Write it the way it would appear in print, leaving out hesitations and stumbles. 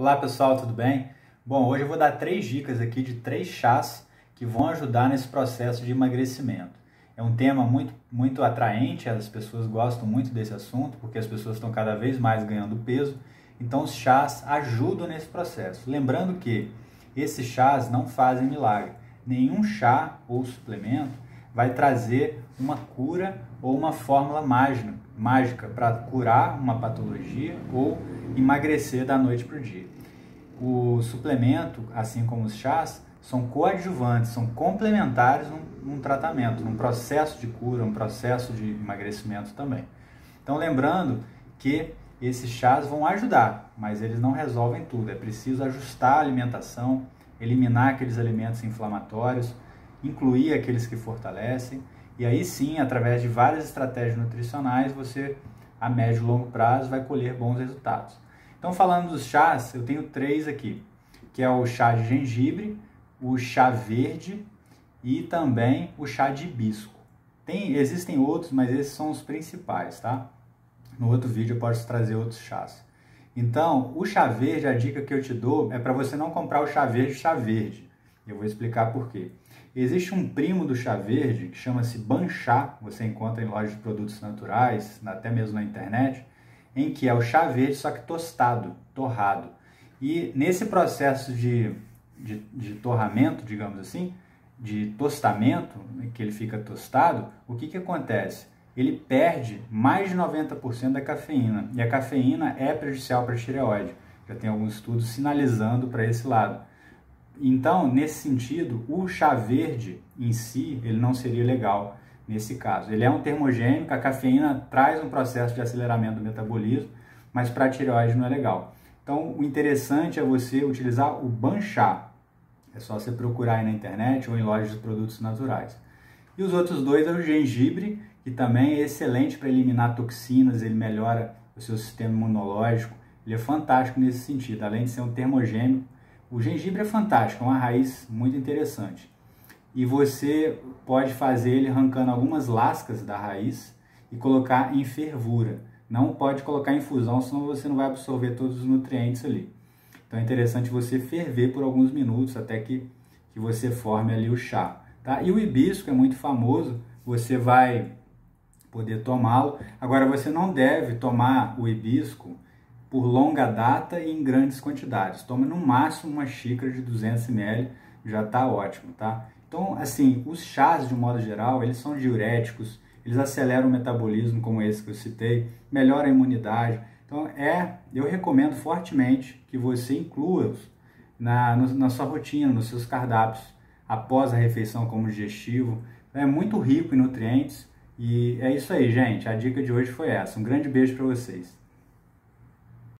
Olá pessoal, tudo bem? Bom, hoje eu vou dar 3 dicas aqui de 3 chás que vão ajudar nesse processo de emagrecimento. É um tema muito atraente, as pessoas gostam muito desse assunto, porque as pessoas estão cada vez mais ganhando peso, então os chás ajudam nesse processo. Lembrando que esses chás não fazem milagre, nenhum chá ou suplemento vai trazer uma cura ou uma fórmula mágica para curar uma patologia ou emagrecer da noite para o dia. O suplemento, assim como os chás, são coadjuvantes, são complementares num tratamento, num processo de cura, um processo de emagrecimento também. Então lembrando que esses chás vão ajudar, mas eles não resolvem tudo. É preciso ajustar a alimentação, eliminar aqueles alimentos inflamatórios, incluir aqueles que fortalecem, e aí sim, através de várias estratégias nutricionais, você, a médio e longo prazo, vai colher bons resultados. Então, falando dos chás, eu tenho 3 aqui, que é o chá de gengibre, o chá verde e também o chá de hibisco. Existem outros, mas esses são os principais, tá? No outro vídeo eu posso trazer outros chás. Então, o chá verde, a dica que eu te dou é para você não comprar o chá verde Eu vou explicar por quê. Existe um primo do chá verde que chama-se Ban Chá, você encontra em lojas de produtos naturais, até mesmo na internet, em que é o chá verde só que tostado, torrado. E nesse processo de torramento, digamos assim, de tostamento, que ele fica tostado, o que acontece? Ele perde mais de 90% da cafeína, e a cafeína é prejudicial para a tireoide. Já tem alguns estudos sinalizando para esse lado. Então, nesse sentido, o chá verde em si, ele não seria legal nesse caso. Ele é um termogênico, a cafeína traz um processo de aceleramento do metabolismo, mas para a tireoide não é legal. Então, o interessante é você utilizar o Ban Chá. É só você procurar aí na internet ou em lojas de produtos naturais. E os outros 2 é o gengibre, que também é excelente para eliminar toxinas, ele melhora o seu sistema imunológico, ele é fantástico nesse sentido, além de ser um termogênico. O gengibre é fantástico, é uma raiz muito interessante. E você pode fazer ele arrancando algumas lascas da raiz e colocar em fervura. Não pode colocar em infusão, senão você não vai absorver todos os nutrientes ali. Então é interessante você ferver por alguns minutos até que você forme ali o chá. Tá? E o hibisco é muito famoso, você vai poder tomá-lo. Agora você não deve tomar o hibisco por longa data e em grandes quantidades. Toma no máximo uma xícara de 200 ml, já está ótimo, tá? Então, assim, os chás, de um modo geral, eles são diuréticos, eles aceleram o metabolismo, como esse que eu citei, melhoram a imunidade. Então, eu recomendo fortemente que você inclua-os na sua rotina, nos seus cardápios, após a refeição como digestivo. É muito rico em nutrientes e é isso aí, gente. A dica de hoje foi essa. Um grande beijo para vocês.